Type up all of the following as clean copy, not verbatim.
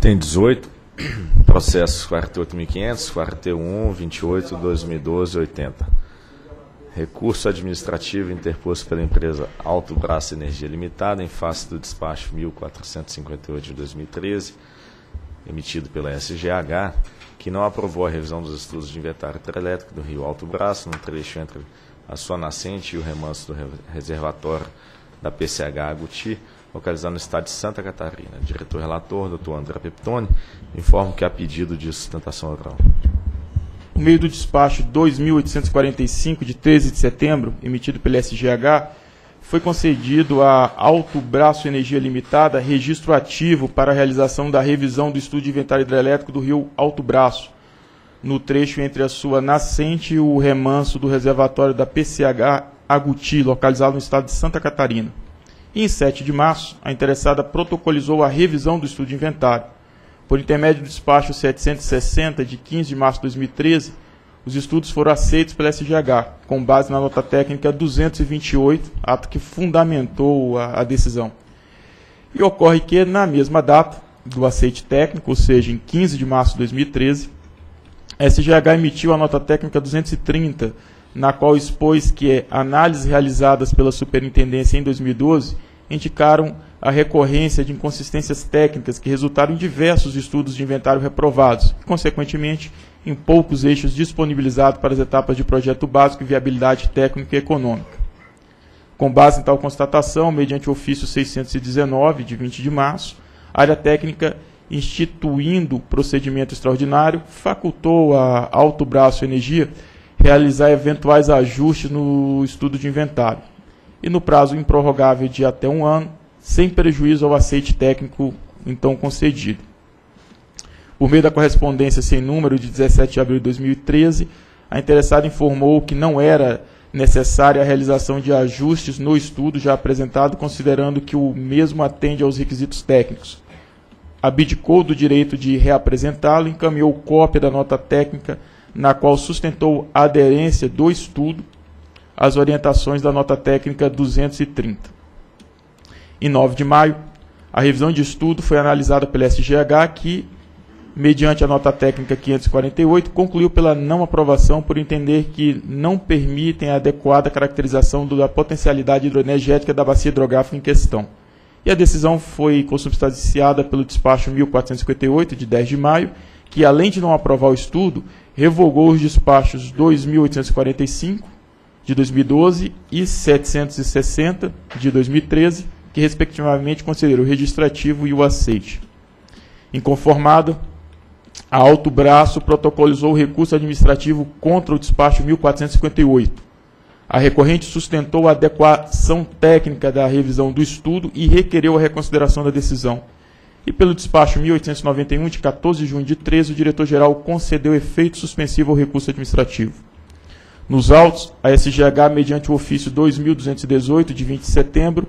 Tem 18 processos, 48.500, 41, 28, 2012, 80. Recurso administrativo interposto pela empresa Alto Braço Energia Limitada em face do despacho 1458 de 2013, emitido pela SGH, que não aprovou a revisão dos estudos de inventário hidrelétrico do Rio Alto Braço, no trecho entre a sua nascente e o remanso do reservatório da PCH Aguti, localizado no estado de Santa Catarina. Diretor relator, doutor André Pepitone, informo que há pedido de sustentação oral. Por meio do despacho 2845, de 13 de setembro, emitido pela SGH, foi concedido a Alto Braço Energia Limitada registro ativo para a realização da revisão do estudo de inventário hidrelétrico do Rio Alto Braço, no trecho entre a sua nascente e o remanso do reservatório da PCH Aguti, localizado no estado de Santa Catarina. E, em 7 de março, a interessada protocolizou a revisão do estudo de inventário. Por intermédio do despacho 760, de 15 de março de 2013, os estudos foram aceitos pela SGH, com base na nota técnica 228, ato que fundamentou a decisão. E ocorre que, na mesma data do aceite técnico, ou seja, em 15 de março de 2013, a SGH emitiu a nota técnica 230, na qual expôs que análises realizadas pela Superintendência em 2012 indicaram a recorrência de inconsistências técnicas que resultaram em diversos estudos de inventário reprovados, e, consequentemente, em poucos eixos disponibilizados para as etapas de projeto básico, viabilidade técnica e econômica. Com base em tal constatação, mediante o ofício 619, de 20 de março, a área técnica, instituindo procedimento extraordinário, facultou a Alto Braço Energia realizar eventuais ajustes no estudo de inventário e, no prazo improrrogável de até um ano, sem prejuízo ao aceite técnico então concedido. Por meio da correspondência sem número de 17 de abril de 2013, a interessada informou que não era necessária a realização de ajustes no estudo já apresentado, considerando que o mesmo atende aos requisitos técnicos. Abdicou do direito de reapresentá-lo e encaminhou cópia da nota técnica, na qual sustentou a aderência do estudo às orientações da nota técnica 230. Em 9 de maio, a revisão de estudo foi analisada pela SGH, que, mediante a nota técnica 548, concluiu pela não aprovação por entender que não permitem a adequada caracterização da potencialidade hidroenergética da bacia hidrográfica em questão. E a decisão foi consubstanciada pelo despacho 1458, de 10 de maio, que, além de não aprovar o estudo, revogou os despachos 2845, de 2012, e 760, de 2013, que, respectivamente, considerou o registro ativo e o aceite. Inconformada, a Alto Braço protocolizou o recurso administrativo contra o despacho 1458. A recorrente sustentou a adequação técnica da revisão do estudo e requereu a reconsideração da decisão. E pelo despacho 1891, de 14 de junho de 13, o diretor-geral concedeu efeito suspensivo ao recurso administrativo. Nos autos, a SGH, mediante o ofício 2218, de 20 de setembro,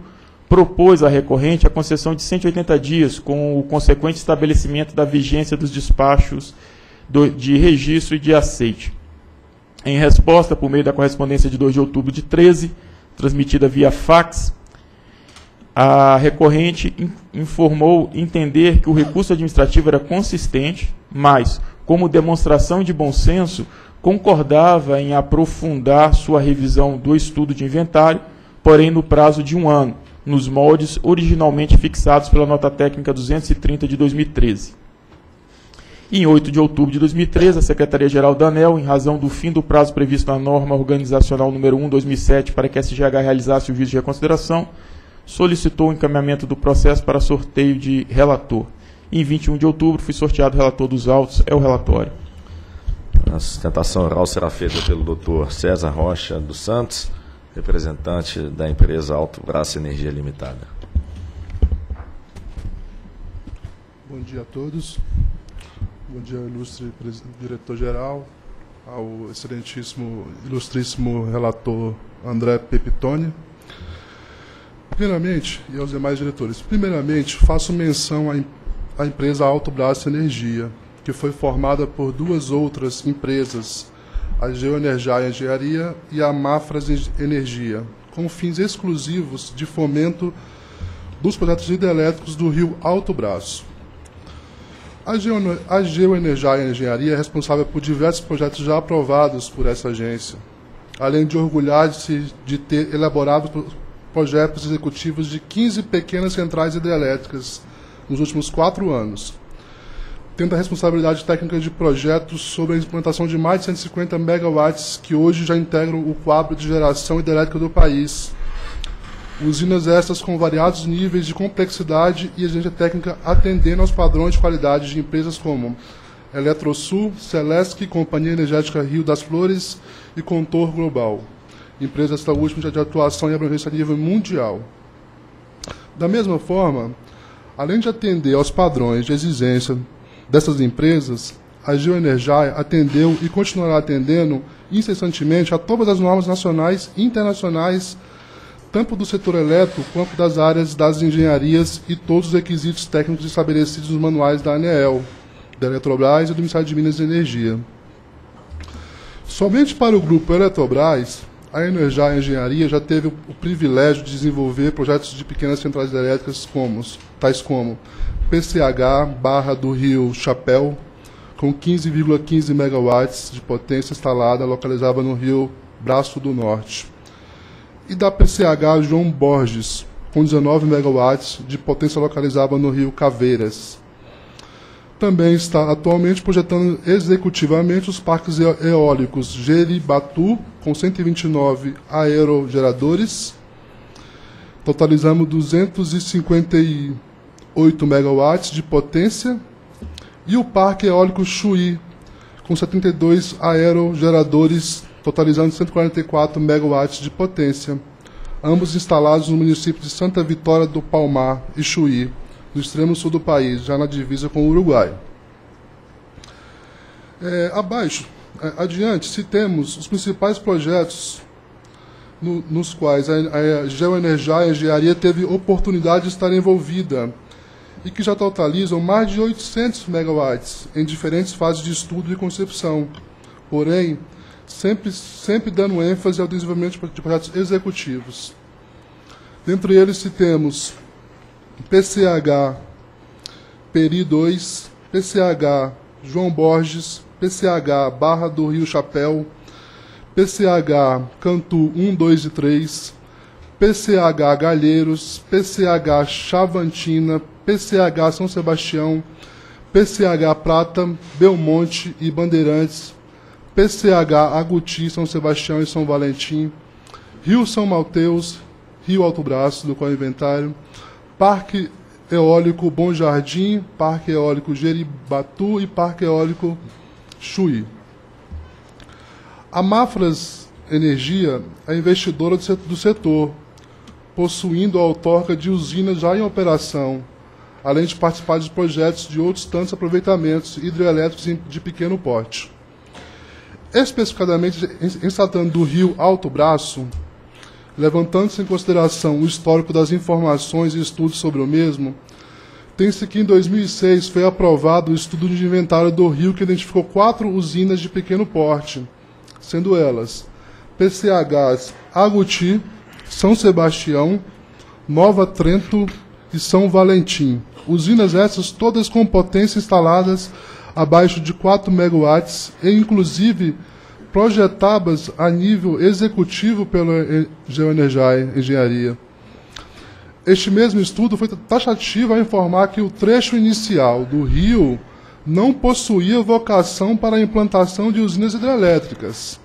propôs à recorrente a concessão de 180 dias, com o consequente estabelecimento da vigência dos despachos de registro e de aceite. Em resposta, por meio da correspondência de 2 de outubro de 13, transmitida via fax, a recorrente informou entender que o recurso administrativo era consistente, mas, como demonstração de bom senso, concordava em aprofundar sua revisão do estudo de inventário, porém no prazo de um ano, nos moldes originalmente fixados pela nota técnica 230 de 2013. Em 8 de outubro de 2013, a Secretaria-Geral da ANEEL, em razão do fim do prazo previsto na norma organizacional número 1/2007 para que a SGH realizasse o juízo de reconsideração, solicitou o encaminhamento do processo para sorteio de relator. Em 21 de outubro, foi sorteado o relator dos autos, é o relatório. A sustentação oral será feita pelo doutor César Rocha dos Santos, representante da empresa Alto Braço Energia Limitada. Bom dia a todos. Bom dia, ilustre diretor-geral, ao excelentíssimo, ilustríssimo relator André Pepitone. Primeiramente, e aos demais diretores, primeiramente, faço menção à empresa Alto Braço Energia, que foi formada por duas outras empresas, a Geoenergia e Engenharia e a Mafra Energia, com fins exclusivos de fomento dos projetos hidrelétricos do Rio Alto Braço. A Geoenergia e Engenharia é responsável por diversos projetos já aprovados por essa agência, além de orgulhar-se de ter elaborado projetos executivos de 15 pequenas centrais hidrelétricas nos últimos 4 anos. Tendo a responsabilidade técnica de projetos sobre a implantação de mais de 150 megawatts que hoje já integram o quadro de geração hidrelétrica do país. Usinas estas com variados níveis de complexidade e exigência técnica atendendo aos padrões de qualidade de empresas como EletroSul, Celesc, Companhia Energética Rio das Flores e Contor Global. Empresa esta última de atuação e abrangência a nível mundial. Da mesma forma, além de atender aos padrões de exigência dessas empresas, a Geoenergia atendeu e continuará atendendo incessantemente a todas as normas nacionais e internacionais, tanto do setor elétrico quanto das áreas das engenharias e todos os requisitos técnicos estabelecidos nos manuais da ANEEL, da Eletrobras e do Ministério de Minas e Energia. Somente para o grupo Eletrobras, a Energia e Engenharia já teve o privilégio de desenvolver projetos de pequenas centrais elétricas tais como PCH Barra do Rio Chapéu, com 15,15 megawatts de potência instalada, localizada no Rio Braço do Norte, e da PCH João Borges, com 19 megawatts de potência localizada no Rio Caveiras. Também está atualmente projetando executivamente os parques eólicos Geribatu, com 129 aerogeradores, totalizando 258 megawatts de potência, e o Parque Eólico Chuí, com 72 aerogeradores, totalizando 144 megawatts de potência, ambos instalados no município de Santa Vitória do Palmar e Chuí, no extremo sul do país, já na divisa com o Uruguai. Adiante, citemos os principais projetos nos quais a Geoenergia e Engenharia teve oportunidade de estar envolvida e que já totalizam mais de 800 megawatts em diferentes fases de estudo e concepção, porém, sempre dando ênfase ao desenvolvimento de projetos executivos. Dentre eles, citemos PCH Peri 2, PCH João Borges, PCH Barra do Rio Chapéu, PCH Cantu 1, 2 e 3, PCH Galheiros, PCH Chavantina, PCH São Sebastião, PCH Prata, Belmonte e Bandeirantes, PCH Aguti, São Sebastião e São Valentim, Rio São Mateus, Rio Alto Braço, do qual inventário, Parque Eólico Bom Jardim, Parque Eólico Geribatu e Parque Eólico Chuí. A Mafra Energia é investidora do setor, possuindo a outorga de usinas já em operação, além de participar de projetos de outros tantos aproveitamentos hidrelétricos de pequeno porte. Especificadamente, em tratando do Rio Alto Braço, levantando-se em consideração o histórico das informações e estudos sobre o mesmo, tem-se que em 2006 foi aprovado o estudo de inventário do rio que identificou 4 usinas de pequeno porte, sendo elas PCHs Aguti, São Sebastião, Nova Trento e São Valentim. Usinas essas todas com potência instaladas abaixo de 4 megawatts e, inclusive, projetadas a nível executivo pela Geoenergia e Engenharia. Este mesmo estudo foi taxativo a informar que o trecho inicial do rio não possuía vocação para a implantação de usinas hidrelétricas.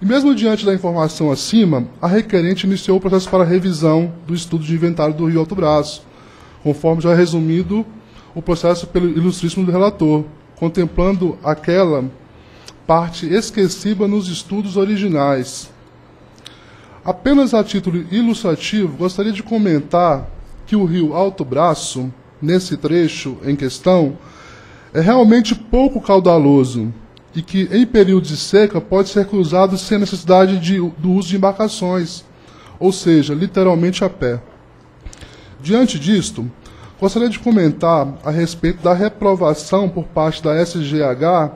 E mesmo diante da informação acima, a requerente iniciou o processo para revisão do estudo de inventário do Rio Alto Braço, conforme já resumido o processo pelo ilustríssimo relator, contemplando aquela parte esquecida nos estudos originais. Apenas a título ilustrativo, gostaria de comentar que o Rio Alto Braço, nesse trecho em questão, é realmente pouco caudaloso e que, em período de seca, pode ser cruzado sem necessidade do uso de embarcações, ou seja, literalmente a pé. Diante disto, gostaria de comentar a respeito da reprovação por parte da SGH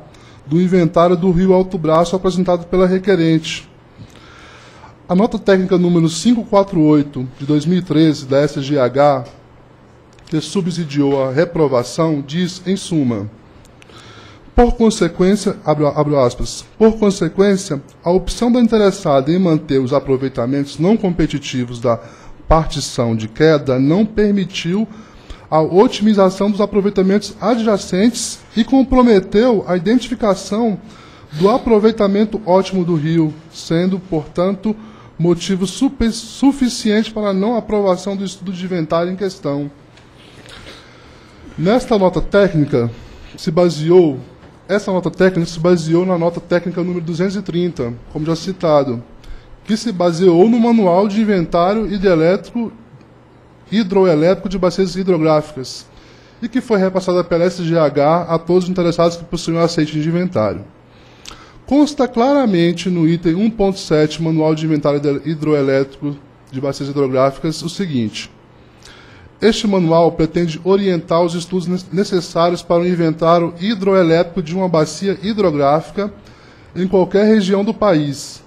do inventário do Rio Alto Braço apresentado pela requerente. A nota técnica número 548 de 2013 da SGH que subsidiou a reprovação, diz, em suma: por consequência, abro aspas, por consequência, a opção do interessado em manter os aproveitamentos não competitivos da partição de queda não permitiu a otimização dos aproveitamentos adjacentes e comprometeu a identificação do aproveitamento ótimo do rio, sendo, portanto, motivo suficiente para a não aprovação do estudo de inventário em questão. Nesta nota técnica se baseou... Essa nota técnica se baseou na nota técnica número 230, como já citado, que se baseou no Manual de Inventário Hidroelétrico de Bacias Hidrográficas e que foi repassada pela SGH a todos os interessados que possuem aceite de inventário. Consta claramente no item 1.7 Manual de Inventário Hidroelétrico de Bacias Hidrográficas o seguinte: este manual pretende orientar os estudos necessários para o inventário hidroelétrico de uma bacia hidrográfica em qualquer região do país.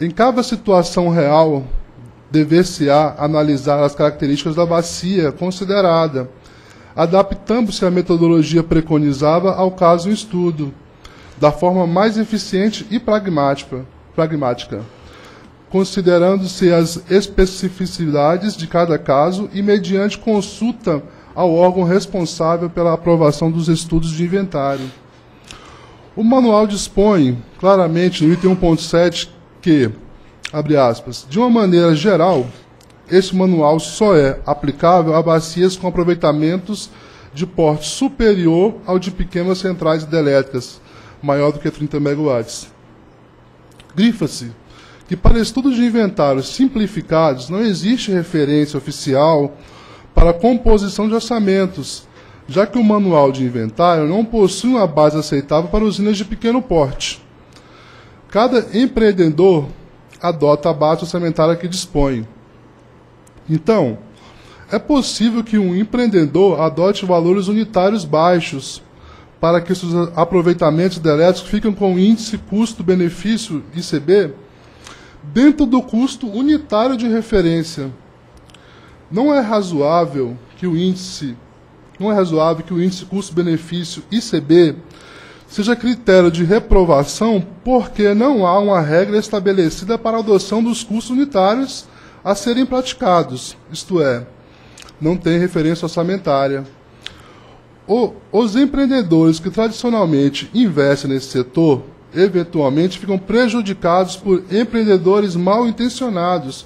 Em cada situação real, dever-se-á analisar as características da bacia considerada, adaptando-se à metodologia preconizada ao caso em estudo, da forma mais eficiente e pragmática, considerando-se as especificidades de cada caso e mediante consulta ao órgão responsável pela aprovação dos estudos de inventário. O manual dispõe claramente no item 1.7 que, abre aspas, de uma maneira geral, este manual só é aplicável a bacias com aproveitamentos de porte superior ao de pequenas centrais hidrelétricas, maior do que 30 MW. Grifa-se que para estudos de inventários simplificados não existe referência oficial para composição de orçamentos, já que o manual de inventário não possui uma base aceitável para usinas de pequeno porte. Cada empreendedor adota a base orçamentária que dispõe. Então, é possível que um empreendedor adote valores unitários baixos, para que seus aproveitamentos hidrelétricos fiquem com o índice custo-benefício ICB dentro do custo unitário de referência. Não é razoável que o índice custo-benefício ICB seja critério de reprovação, porque não há uma regra estabelecida para a adoção dos custos unitários a serem praticados, isto é, não tem referência orçamentária. Os empreendedores que tradicionalmente investem nesse setor eventualmente ficam prejudicados por empreendedores mal intencionados,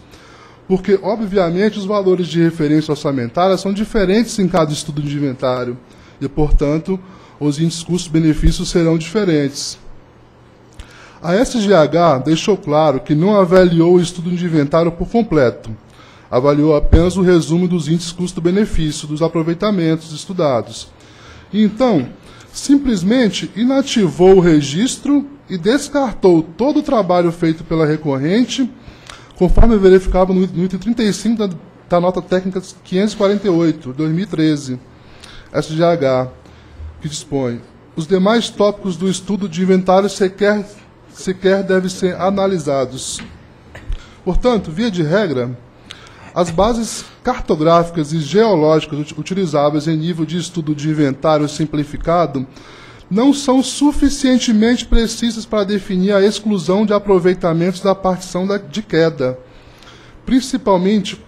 porque, obviamente, os valores de referência orçamentária são diferentes em cada estudo de inventário e, portanto, os índices custos-benefícios serão diferentes. A SGH deixou claro que não avaliou o estudo de inventário por completo, avaliou apenas o resumo dos índices custo-benefício dos aproveitamentos estudados. Então, simplesmente inativou o registro e descartou todo o trabalho feito pela recorrente, conforme verificava no item 35 da nota técnica 548, 2013, SGH, que dispõe: os demais tópicos do estudo de inventário sequer devem ser analisados. Portanto, via de regra, as bases cartográficas e geológicas utilizáveis em nível de estudo de inventário simplificado não são suficientemente precisas para definir a exclusão de aproveitamentos da partição de queda, principalmente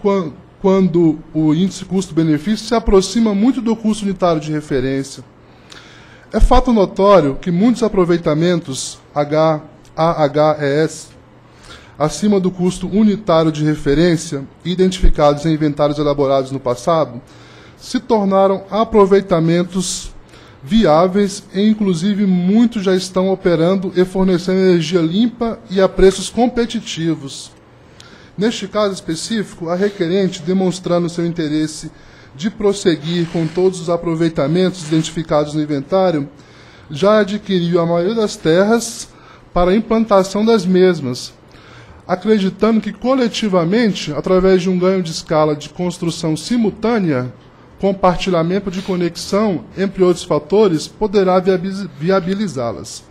quando o índice custo-benefício se aproxima muito do custo unitário de referência. É fato notório que muitos aproveitamentos AHES acima do custo unitário de referência, identificados em inventários elaborados no passado, se tornaram aproveitamentos viáveis e, inclusive, muitos já estão operando e fornecendo energia limpa e a preços competitivos. Neste caso específico, a requerente, demonstrando seu interesse de prosseguir com todos os aproveitamentos identificados no inventário, já adquiriu a maioria das terras para a implantação das mesmas, acreditando que, coletivamente, através de um ganho de escala de construção simultânea, compartilhamento de conexão, entre outros fatores, poderá viabilizá-las.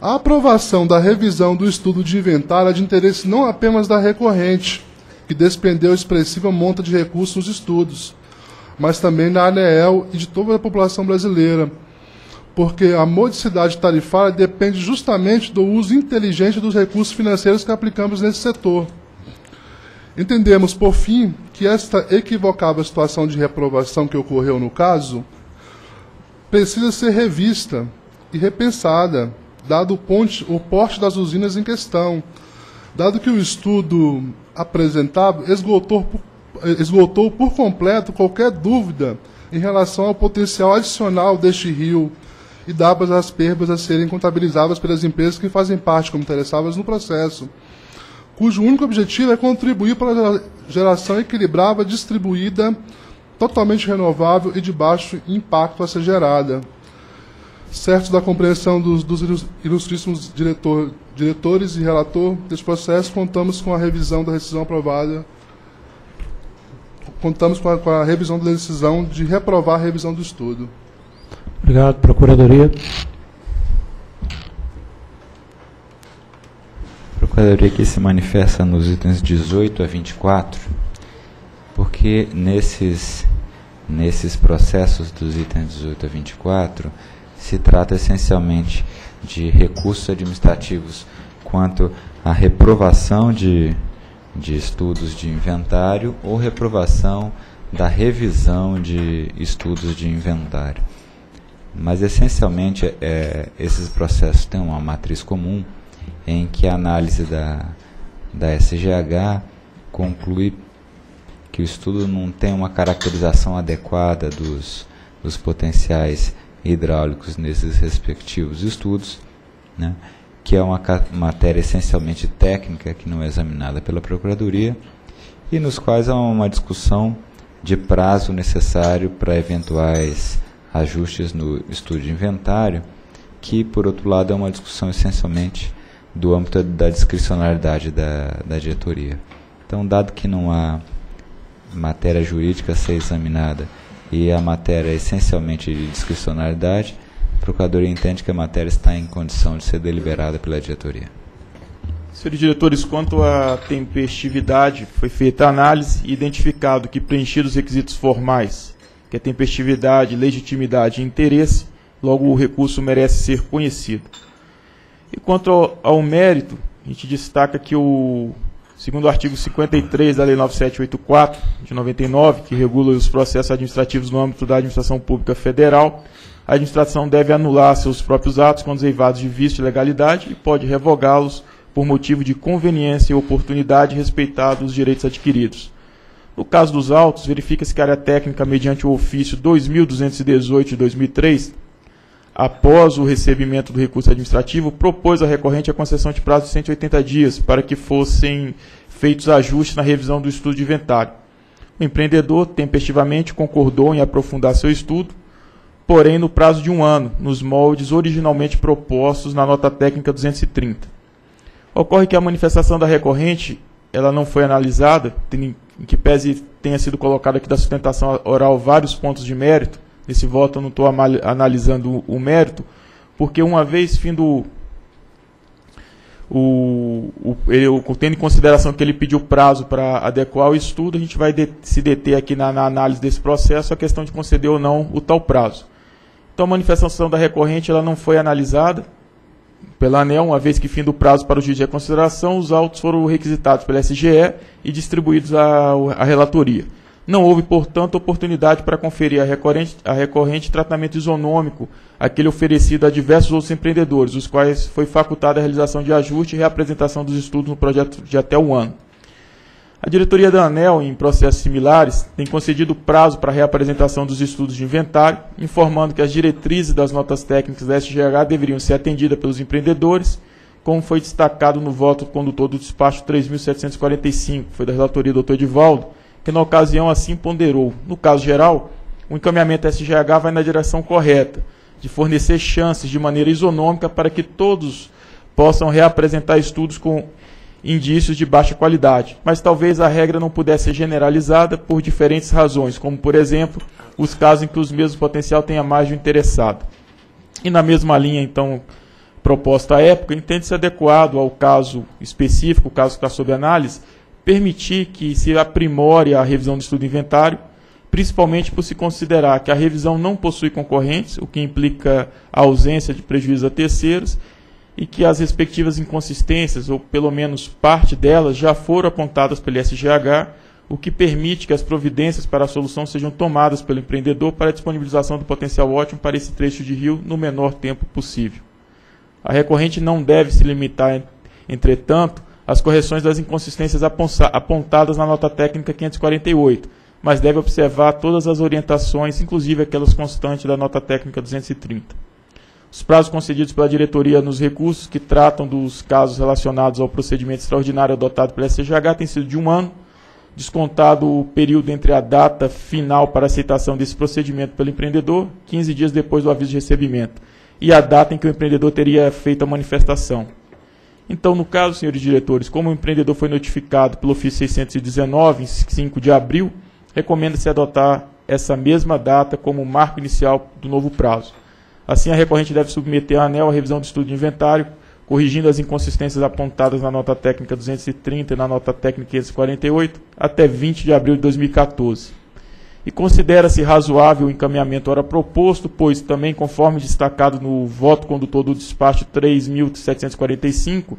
A aprovação da revisão do estudo de inventário é de interesse não apenas da recorrente, que despendeu expressiva monta de recursos nos estudos, mas também na ANEEL e de toda a população brasileira, porque a modicidade tarifária depende justamente do uso inteligente dos recursos financeiros que aplicamos nesse setor. Entendemos, por fim, que esta equivocável situação de reprovação que ocorreu no caso precisa ser revista e repensada, dado o porte das usinas em questão, dado que o estudo apresentado esgotou por completo qualquer dúvida em relação ao potencial adicional deste rio e dá para as perdas a serem contabilizadas pelas empresas que fazem parte como interessadas no processo, cujo único objetivo é contribuir para a geração equilibrada, distribuída, totalmente renovável e de baixo impacto a ser gerada. Certo da compreensão dos ilustríssimos diretores e relator deste processo, contamos com a revisão da decisão aprovada, contamos com a revisão da decisão de reprovar a revisão do estudo. Obrigado, Procuradoria. A Procuradoria aqui se manifesta nos itens 18 a 24, porque nesses processos dos itens 18 a 24, se trata essencialmente de recursos administrativos quanto à reprovação de estudos de inventário ou reprovação da revisão de estudos de inventário. Mas, essencialmente, esses processos têm uma matriz comum em que a análise da SGH conclui que o estudo não tem uma caracterização adequada dos potenciais hidráulicos nesses respectivos estudos, né, que é uma matéria essencialmente técnica que não é examinada pela Procuradoria e nos quais há uma discussão de prazo necessário para eventuais ajustes no estudo de inventário, que, por outro lado, é uma discussão essencialmente do âmbito da discricionalidade da diretoria. Então, dado que não há matéria jurídica a ser examinada e a matéria é essencialmente de discricionalidade, a Procuradoria entende que a matéria está em condição de ser deliberada pela diretoria. Senhores diretores, quanto à tempestividade, foi feita a análise e identificado que, preenchidos os requisitos formais, que é tempestividade, legitimidade e interesse, logo o recurso merece ser conhecido. E quanto ao mérito, a gente destaca que segundo o artigo 53 da Lei 9784, de 99, que regula os processos administrativos no âmbito da administração pública federal, a administração deve anular seus próprios atos quando eivados de vício de legalidade e pode revogá-los por motivo de conveniência e oportunidade, respeitados os direitos adquiridos. No caso dos autos, verifica-se que a área técnica, mediante o ofício 2218 de 2003, após o recebimento do recurso administrativo, propôs à recorrente a concessão de prazo de 180 dias para que fossem feitos ajustes na revisão do estudo de inventário. O empreendedor, tempestivamente, concordou em aprofundar seu estudo, porém no prazo de um ano, nos moldes originalmente propostos na nota técnica 230. Ocorre que a manifestação da recorrente ela não foi analisada, em que pese tenha sido colocado aqui da sustentação oral vários pontos de mérito. Nesse voto eu não estou analisando o mérito, porque uma vez findo tendo em consideração que ele pediu prazo para adequar o estudo, a gente vai se deter aqui na análise desse processo a questão de conceder ou não o tal prazo. Então a manifestação da recorrente ela não foi analisada pela ANEEL, uma vez que findo o prazo para o juiz de reconsideração, os autos foram requisitados pela SGE e distribuídos à relatoria. Não houve, portanto, oportunidade para conferir à recorrente tratamento isonômico, aquele oferecido a diversos outros empreendedores, os quais foi facultada a realização de ajuste e reapresentação dos estudos no projeto de até um ano. A diretoria da ANEEL, em processos similares, tem concedido prazo para a reapresentação dos estudos de inventário, informando que as diretrizes das notas técnicas da SGH deveriam ser atendidas pelos empreendedores, como foi destacado no voto condutor do despacho 3.745, foi da relatoria do Dr. Edivaldo, que na ocasião assim ponderou. No caso geral, o encaminhamento SGH vai na direção correta, de fornecer chances de maneira isonômica para que todos possam reapresentar estudos com indícios de baixa qualidade, mas talvez a regra não pudesse ser generalizada por diferentes razões, como, por exemplo, os casos em que os mesmos potencial tenha mais de um interessado. E na mesma linha, então, proposta à época, entende-se adequado ao caso específico, o caso que está sob análise, permitir que se aprimore a revisão do estudo de inventário, principalmente por se considerar que a revisão não possui concorrentes, o que implica a ausência de prejuízo a terceiros, e que as respectivas inconsistências, ou pelo menos parte delas, já foram apontadas pelo SGH, o que permite que as providências para a solução sejam tomadas pelo empreendedor para a disponibilização do potencial ótimo para esse trecho de rio no menor tempo possível. A recorrente não deve se limitar, entretanto, às correções das inconsistências apontadas na nota técnica 548, mas deve observar todas as orientações, inclusive aquelas constantes da nota técnica 230. Os prazos concedidos pela diretoria nos recursos que tratam dos casos relacionados ao procedimento extraordinário adotado pela SGH têm sido de 1 ano, descontado o período entre a data final para aceitação desse procedimento pelo empreendedor, 15 dias depois do aviso de recebimento, e a data em que o empreendedor teria feito a manifestação. Então, no caso, senhores diretores, como o empreendedor foi notificado pelo ofício 619, em 5 de abril, recomenda-se adotar essa mesma data como marco inicial do novo prazo. Assim, a recorrente deve submeter à ANEEL a revisão do estudo de inventário, corrigindo as inconsistências apontadas na nota técnica 230 e na nota técnica 548, até 20 de abril de 2014. E considera-se razoável o encaminhamento ora proposto, pois também, conforme destacado no voto condutor do despacho 3.745,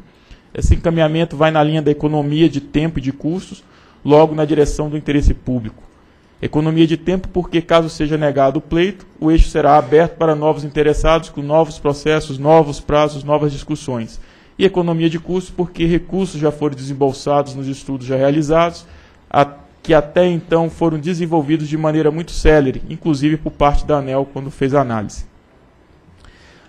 esse encaminhamento vai na linha da economia de tempo e de custos, logo na direção do interesse público. Economia de tempo porque, caso seja negado o pleito, o eixo será aberto para novos interessados com novos processos, novos prazos, novas discussões. E economia de custos porque recursos já foram desembolsados nos estudos já realizados, que até então foram desenvolvidos de maneira muito célere, inclusive por parte da ANEEL quando fez a análise.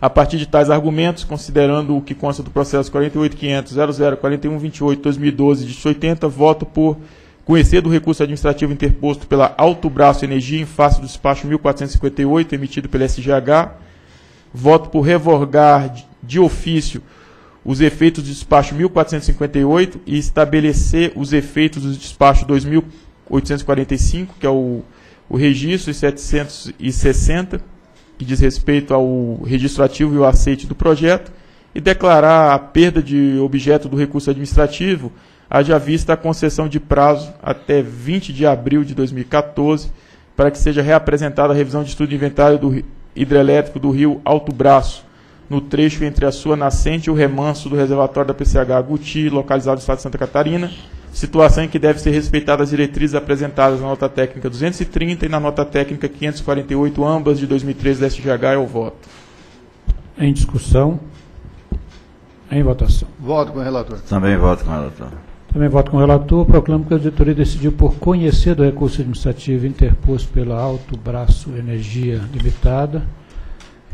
A partir de tais argumentos, considerando o que consta do processo 48.500.004128/2012-80, voto por conhecer do recurso administrativo interposto pela Alto Braço Energia em face do despacho 1458, emitido pela SGH. Voto por revogar de ofício os efeitos do despacho 1458 e estabelecer os efeitos do despacho 2845, que é o registro, e 760, que diz respeito ao registro ativo e o aceite do projeto, e declarar a perda de objeto do recurso administrativo, haja vista a concessão de prazo até 20 de abril de 2014 para que seja reapresentada a revisão de estudo de inventário do hidrelétrico do rio Alto Braço, no trecho entre a sua nascente e o remanso do reservatório da PCH Aguti, localizado no estado de Santa Catarina, situação em que deve ser respeitada as diretrizes apresentadas na nota técnica 230 e na nota técnica 548, ambas de 2013 da SGH. É o voto. Em discussão. Em votação. Voto com o relator. Também voto com o relator. Também voto com o relator. Proclamo que a diretoria decidiu por conhecer do recurso administrativo interposto pela Alto Braço Energia Limitada,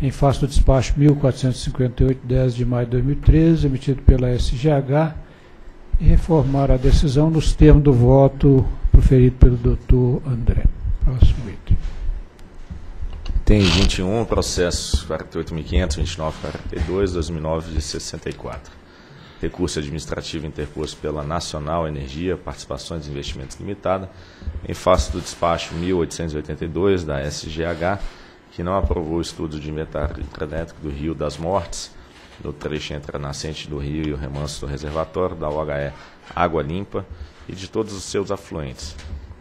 em face do despacho 1458, 10 de maio de 2013, emitido pela SGH, e reformar a decisão nos termos do voto proferido pelo Dr. André. Próximo item. Tem 21, processo 48.500, 29, 42, 2009 de 64. Recurso administrativo interposto pela Nacional Energia, Participações e Investimentos limitada, em face do despacho 1882 da SGH, que não aprovou o estudo de inventário hidrelétrico do Rio das Mortes, do trecho entre a nascente do rio e o remanso do reservatório, da OHE Água Limpa e de todos os seus afluentes,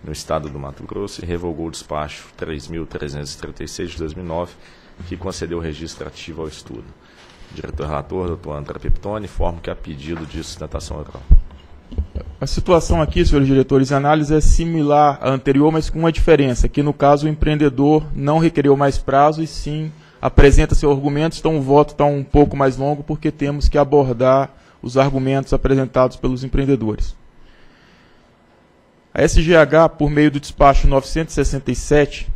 no estado do Mato Grosso, e revogou o despacho 3.336 de 2009, que concedeu o registro ativo ao estudo. Diretor-relator, doutor André Pepitone, informo que há pedido de sustentação oral. A situação aqui, senhores diretores, a análise é similar à anterior, mas com uma diferença, que no caso o empreendedor não requereu mais prazo e sim apresenta seus argumentos, então o voto está um pouco mais longo, porque temos que abordar os argumentos apresentados pelos empreendedores. A SGH, por meio do despacho 967,